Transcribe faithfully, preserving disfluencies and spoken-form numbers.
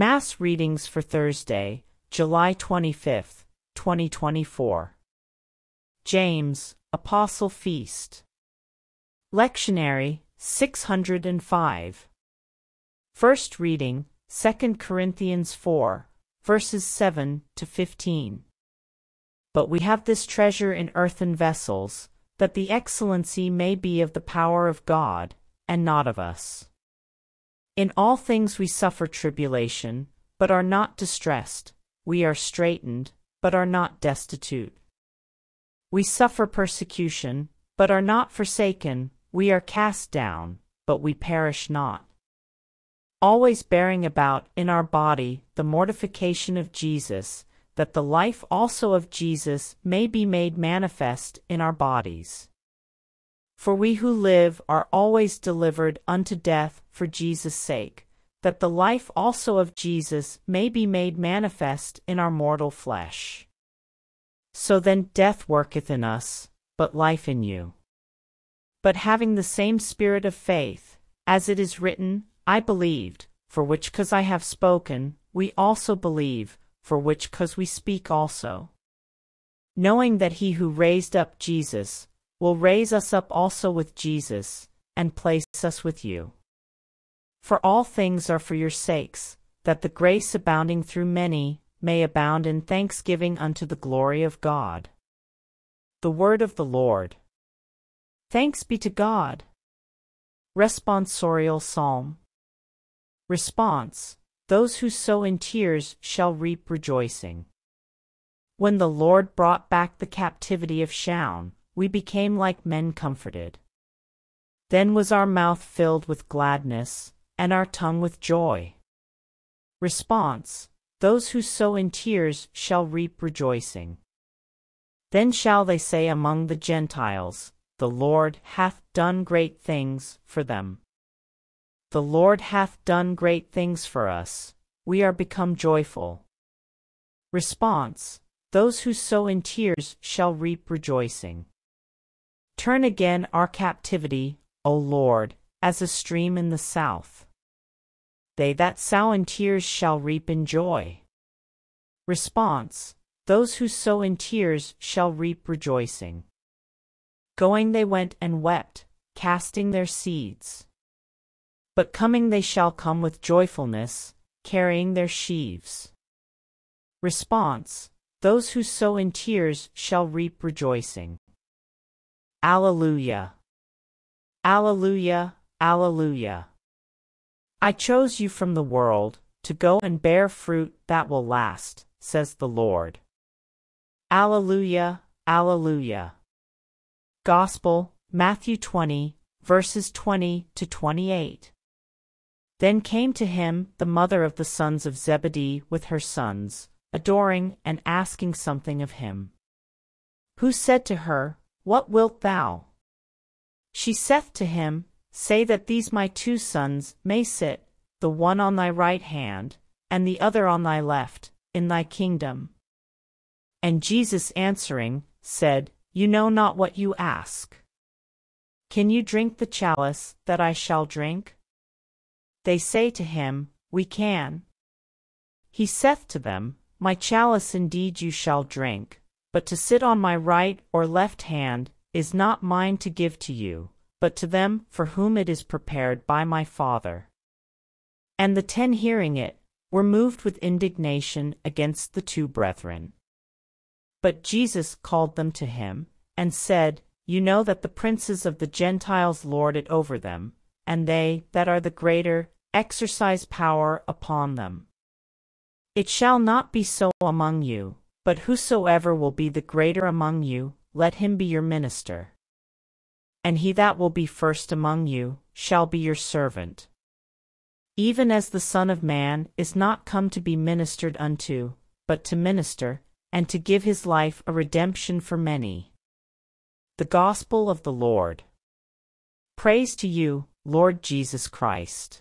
Mass readings for Thursday, July twenty-fifth, twenty twenty-four. James, Apostle Feast. Lectionary, six hundred five. First reading, Second Corinthians four, verses seven to fifteen. But we have this treasure in earthen vessels, that the excellency may be of the power of God, and not of us. In all things we suffer tribulation, but are not distressed; we are straitened, but are not destitute. We suffer persecution, but are not forsaken; we are cast down, but we perish not. Always bearing about in our body the mortification of Jesus, that the life also of Jesus may be made manifest in our bodies. For we who live are always delivered unto death for Jesus' sake, that the life also of Jesus may be made manifest in our mortal flesh. So then death worketh in us, but life in you. But having the same spirit of faith, as it is written, I believed, for which cause I have spoken, we also believe, for which cause we speak also. Knowing that he who raised up Jesus will raise us up also with Jesus, and place us with you. For all things are for your sakes, that the grace abounding through many may abound in thanksgiving unto the glory of God. The Word of the Lord. Thanks be to God. Responsorial Psalm. Response: Those who sow in tears shall reap rejoicing. When the Lord brought back the captivity of Shaun, we became like men comforted. Then was our mouth filled with gladness, and our tongue with joy. Response: Those who sow in tears shall reap rejoicing. Then shall they say among the Gentiles, The Lord hath done great things for them. The Lord hath done great things for us, we are become joyful. Response: Those who sow in tears shall reap rejoicing. Turn again our captivity, O Lord, as a stream in the south. They that sow in tears shall reap in joy. Response: Those who sow in tears shall reap rejoicing. Going they went and wept, casting their seeds. But coming they shall come with joyfulness, carrying their sheaves. Response: Those who sow in tears shall reap rejoicing. Alleluia. Alleluia, alleluia. I chose you from the world, to go and bear fruit that will last, says the Lord. Alleluia, alleluia. Gospel, Matthew twenty, verses twenty to twenty-eight. Then came to him the mother of the sons of Zebedee with her sons, adoring and asking something of him. Who said to her, What wilt thou? She saith to him, Say that these my two sons may sit, the one on thy right hand, and the other on thy left, in thy kingdom. And Jesus answering, said, You know not what you ask. Can you drink the chalice that I shall drink? They say to him, We can. He saith to them, My chalice indeed you shall drink, but to sit on my right or left hand is not mine to give to you, but to them for whom it is prepared by my Father. And the ten hearing it, were moved with indignation against the two brethren. But Jesus called them to him, and said, You know that the princes of the Gentiles lord it over them, and they that are the greater exercise power upon them. It shall not be so among you. But whosoever will be the greater among you, let him be your minister. And he that will be first among you, shall be your servant. Even as the Son of Man is not come to be ministered unto, but to minister, and to give his life a redemption for many. The Gospel of the Lord. Praise to you, Lord Jesus Christ.